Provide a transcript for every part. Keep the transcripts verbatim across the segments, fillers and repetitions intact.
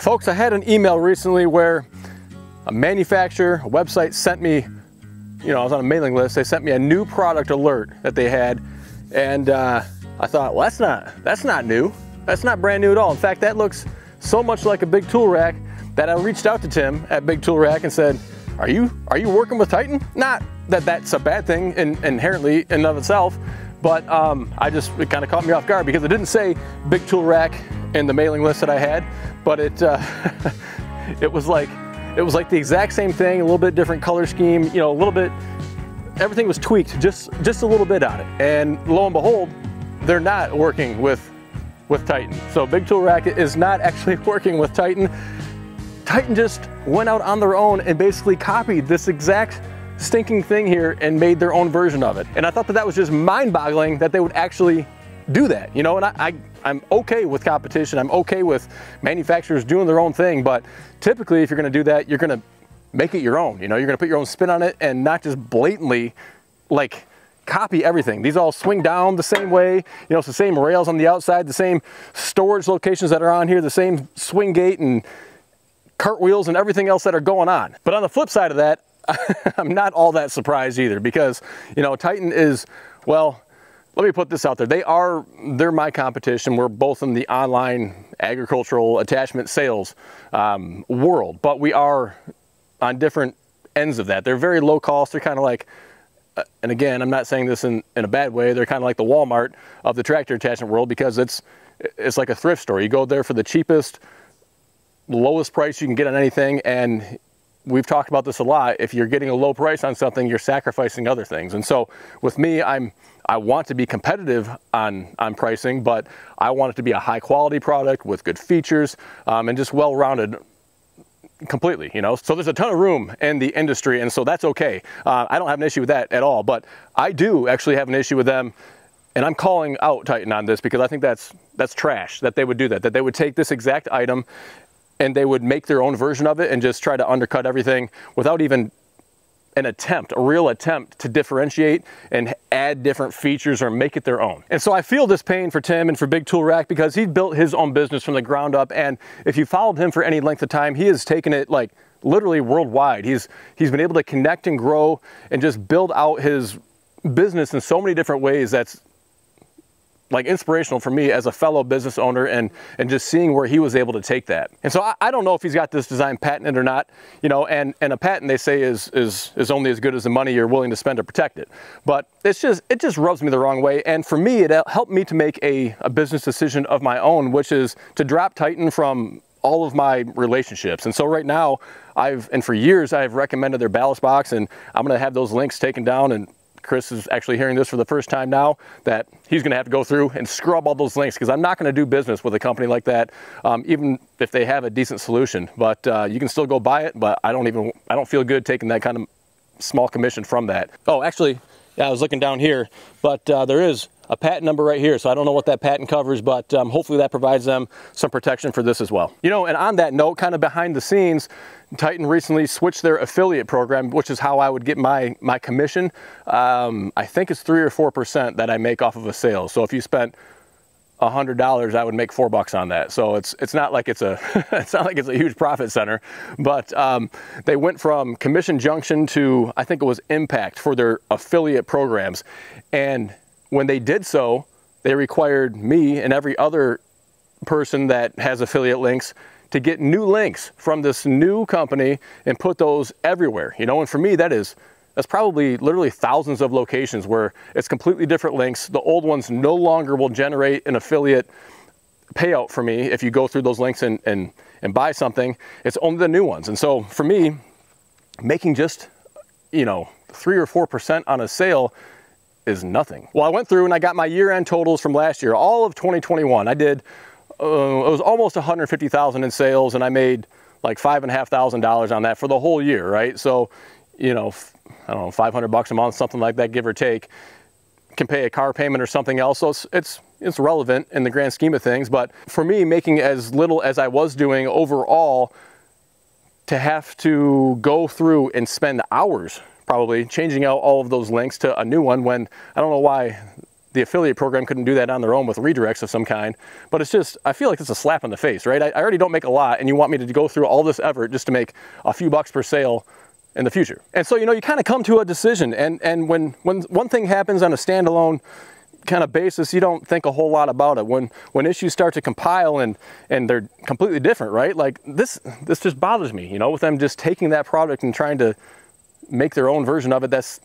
Folks, I had an email recently where a manufacturer, a website sent me, you know, I was on a mailing list, they sent me a new product alert that they had, and uh, I thought, well, that's not, that's not new. That's not brand new at all. In fact, that looks so much like a Big Tool Rack that I reached out to Tim at Big Tool Rack and said, are you, are you working with Titan? Not that that's a bad thing in, inherently in and of itself, but um, I just, it kind of caught me off guard because it didn't say Big Tool Rack in the mailing list that I had, but it uh, it was like it was like the exact same thing, a little bit different color scheme, you know, a little bit, everything was tweaked just just a little bit on it. And lo and behold, they're not working with with Titan. So Big Tool Rack is not actually working with Titan. Titan just went out on their own and basically copied this exact stinking thing here and made their own version of it. And I thought that that was just mind-boggling that they would actually do that, you know, and I, I, I'm okay with competition. I'm okay with manufacturers doing their own thing, but typically if you're gonna do that, you're gonna make it your own, you know, you're gonna put your own spin on it and not just blatantly like copy everything. These all swing down the same way, you know, it's the same rails on the outside, the same storage locations that are on here, the same swing gate and cartwheels and everything else that are going on. But on the flip side of that, I'm not all that surprised either because, you know, Titan is, well, let me put this out there. They are, they're my competition. We're both in the online agricultural attachment sales um, world, but we are on different ends of that. They're very low cost. They're kind of like, and again, I'm not saying this in, in a bad way. They're kind of like the Walmart of the tractor attachment world because it's, it's like a thrift store. You go there for the cheapest, lowest price you can get on anything. And we've talked about this a lot. If you're getting a low price on something, you're sacrificing other things. And so with me, I'm, I want to be competitive on, on pricing, but I want it to be a high quality product with good features um, and just well-rounded completely, you know? So there's a ton of room in the industry, and so that's okay. Uh, I don't have an issue with that at all, but I do actually have an issue with them, and I'm calling out Titan on this because I think that's, that's trash that they would do that, that they would take this exact item and they would make their own version of it and just try to undercut everything without even an attempt, a real attempt to differentiate and add different features or make it their own. And so I feel this pain for Tim and for Big Tool Rack because he built his own business from the ground up. And if you followed him for any length of time, he has taken it like literally worldwide. He's, he's been able to connect and grow and just build out his business in so many different ways that's like inspirational for me as a fellow business owner and, and just seeing where he was able to take that. And so I, I don't know if he's got this design patented or not, you know, and, and a patent they say is, is, is only as good as the money you're willing to spend to protect it. But it's just, it just rubs me the wrong way. And for me, it helped me to make a, a business decision of my own, which is to drop Titan from all of my relationships. And so right now I've, and for years I've recommended their ballast box, and I'm gonna have those links taken down, and Chris is actually hearing this for the first time now, that he's gonna have to go through and scrub all those links because I'm not gonna do business with a company like that, um, even if they have a decent solution. But uh, you can still go buy it, but I don't even, I don't feel good taking that kind of small commission from that. Oh, actually, yeah, I was looking down here, but uh, there is a patent number right here, so I don't know what that patent covers, but um, hopefully that provides them some protection for this as well. You know, and on that note, kind of behind the scenes, Titan recently switched their affiliate program, which is how I would get my, my commission. Um, I think it's three or four percent that I make off of a sale. So if you spent a hundred dollars, I would make four bucks on that. So it's it's not like it's a it's not like it's a huge profit center, but um, they went from Commission Junction to, I think it was Impact for their affiliate programs. And when they did so, they required me and every other person that has affiliate links to get new links from this new company and put those everywhere, you know? And for me, that is, that's probably literally thousands of locations where it's completely different links. The old ones no longer will generate an affiliate payout for me if you go through those links and, and, and buy something. It's only the new ones. And so for me, making just, you know, three or four percent on a sale is nothing. Well, I went through and I got my year-end totals from last year, all of twenty twenty-one. I did, uh, it was almost one hundred fifty thousand in sales, and I made like five and a half thousand dollars on that for the whole year, right? So, you know, I don't know, five hundred bucks a month, something like that, give or take. Can pay a car payment or something else. So it's, it's, it's relevant in the grand scheme of things. But for me, making as little as I was doing overall, to have to go through and spend hours probably changing out all of those links to a new one, when I don't know why the affiliate program couldn't do that on their own with redirects of some kind. But it's just, I feel like it's a slap in the face, right? I, I already don't make a lot, and you want me to go through all this effort just to make a few bucks per sale in the future. And so, you know, you kind of come to a decision, and, and when, when one thing happens on a standalone kind of basis, you don't think a whole lot about it. When when issues start to compile and and they're completely different, right? Like this this just bothers me, you know, with them just taking that product and trying to make their own version of it. That's,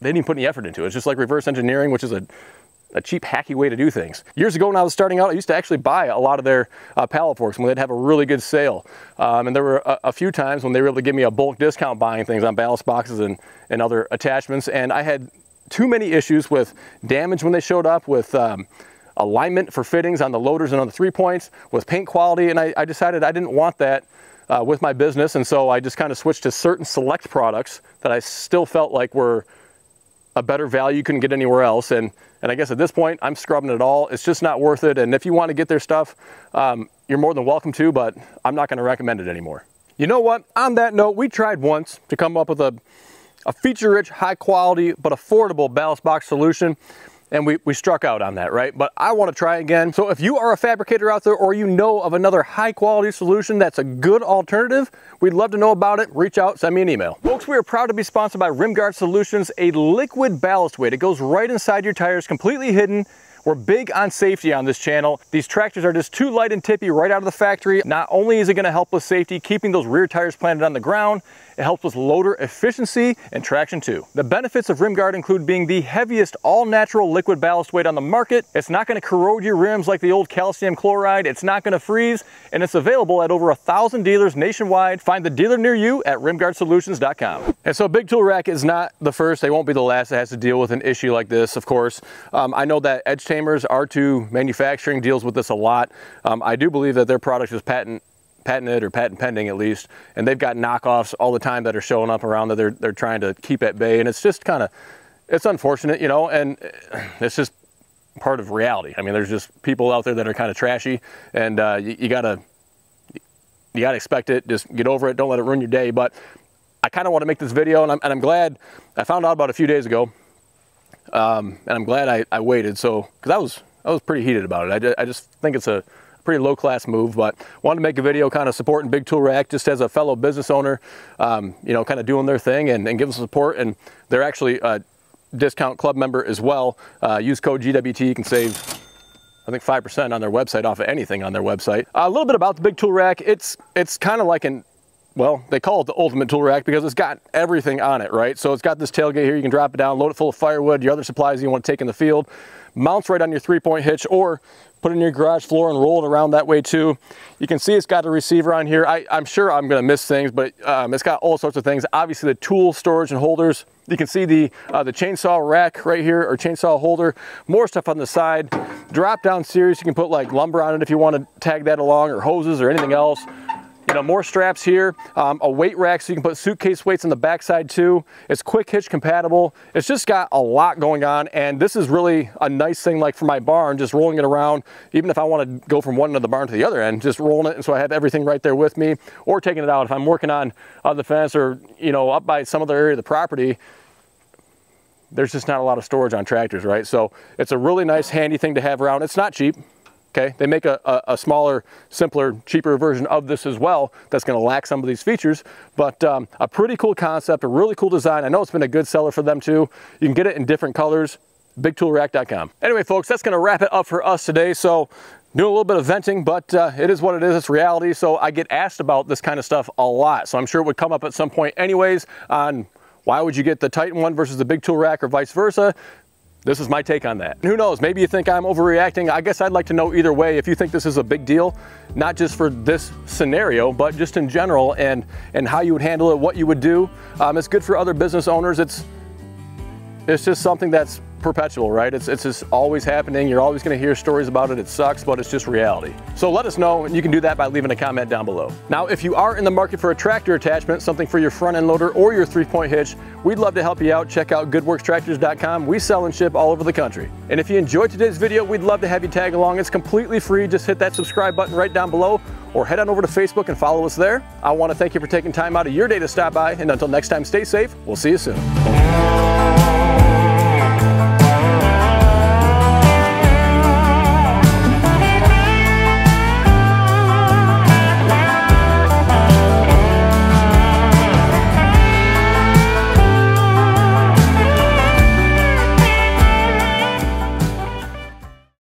they didn't even put any effort into it. It's just like reverse engineering, which is a, a cheap, hacky way to do things. Years ago when I was starting out, I used to actually buy a lot of their uh, pallet forks when they'd have a really good sale. Um, and there were a, a few times when they were able to give me a bulk discount buying things on ballast boxes and, and other attachments. And I had too many issues with damage when they showed up, with um, alignment for fittings on the loaders and on the three points, with paint quality, and I, I decided I didn't want that uh, with my business, and so I just kind of switched to certain select products that I still felt like were a better value you couldn't get anywhere else. And and I guess at this point I'm scrubbing it all. It's just not worth it. And if you want to get their stuff, um, you're more than welcome to, but I'm not going to recommend it anymore. You know what? On that note, we tried once to come up with a a feature-rich, high-quality, but affordable ballast box solution, and we, we struck out on that, right? But I want to try again. So if you are a fabricator out there, or you know of another high-quality solution that's a good alternative, we'd love to know about it. Reach out, send me an email. Folks, we are proud to be sponsored by RimGuard Solutions, a liquid ballast weight. It goes right inside your tires, completely hidden. We're big on safety on this channel. These tractors are just too light and tippy right out of the factory. Not only is it gonna help with safety, keeping those rear tires planted on the ground, it helps with loader efficiency and traction too. The benefits of RimGuard include being the heaviest all-natural liquid ballast weight on the market. It's not gonna corrode your rims like the old calcium chloride. It's not gonna freeze, and it's available at over a thousand dealers nationwide. Find the dealer near you at rim guard solutions dot com. And so Big Tool Rack is not the first, they won't be the last that has to deal with an issue like this, of course. Um, I know that Edge Tamers, R two Manufacturing deals with this a lot. Um, I do believe that their product is patent, patented or patent pending at least, and they've got knockoffs all the time that are showing up around that they're, they're trying to keep at bay, and it's just kind of, it's unfortunate, you know, and it's just part of reality. I mean, there's just people out there that are kind of trashy, and uh, you, you gotta, you gotta expect it, just get over it, don't let it ruin your day. But I kind of want to make this video, and I'm, and I'm glad I found out about it a few days ago. Um, and I'm glad I, I waited, so, because I was I was pretty heated about it. I, ju I just think it's a pretty low-class move, but wanted to make a video kind of supporting Big Tool Rack just as a fellow business owner, um, you know, kind of doing their thing and, and giving support. And they're actually a discount club member as well. Uh, use code G W T, you can save, I think, five percent on their website off of anything on their website. Uh, a little bit about the Big Tool Rack. It's, it's kind of like an, well, they call it the ultimate tool rack because it's got everything on it, right? So it's got this tailgate here. You can drop it down, load it full of firewood, your other supplies you want to take in the field. Mounts right on your three-point hitch, or put it in your garage floor and roll it around that way too. You can see it's got a receiver on here. I, I'm sure I'm going to miss things, but um, it's got all sorts of things. Obviously, the tool storage and holders. You can see the uh, the chainsaw rack right here, or chainsaw holder. More stuff on the side. Drop-down series. You can put like lumber on it if you want to tag that along, or hoses, or anything else. You know, more straps here, um, a weight rack so you can put suitcase weights on the backside too. It's quick hitch compatible. It's just got a lot going on, and this is really a nice thing like for my barn, just rolling it around. Even if I want to go from one end of the barn to the other end, just rolling it, and so I have everything right there with me, or taking it out. If I'm working on, on the fence, or, you know, up by some other area of the property, there's just not a lot of storage on tractors, right? So it's a really nice, handy thing to have around. It's not cheap. Okay, they make a, a, a smaller, simpler, cheaper version of this as well that's going to lack some of these features, but um, a pretty cool concept, a really cool design. I know it's been a good seller for them too. You can get it in different colors, big tool rack dot com. Anyway, folks, that's going to wrap it up for us today. So, doing a little bit of venting, but uh, it is what it is, it's reality. So I get asked about this kind of stuff a lot, so I'm sure it would come up at some point anyways on why would you get the Titan one versus the Big Tool Rack or vice versa. This is my take on that. And who knows, maybe you think I'm overreacting. I guess I'd like to know either way if you think this is a big deal, not just for this scenario, but just in general, and, and how you would handle it, what you would do. Um, it's good for other business owners. It's, it's just something that's perpetual, right? It's, it's just always happening. You're always gonna hear stories about it. It sucks, but it's just reality. So let us know, and you can do that by leaving a comment down below. Now, if you are in the market for a tractor attachment, something for your front end loader or your three-point hitch, we'd love to help you out. Check out good works tractors dot com. We sell and ship all over the country. And if you enjoyed today's video, we'd love to have you tag along. It's completely free. Just hit that subscribe button right down below, or head on over to Facebook and follow us there. I wanna thank you for taking time out of your day to stop by, and until next time, stay safe. We'll see you soon.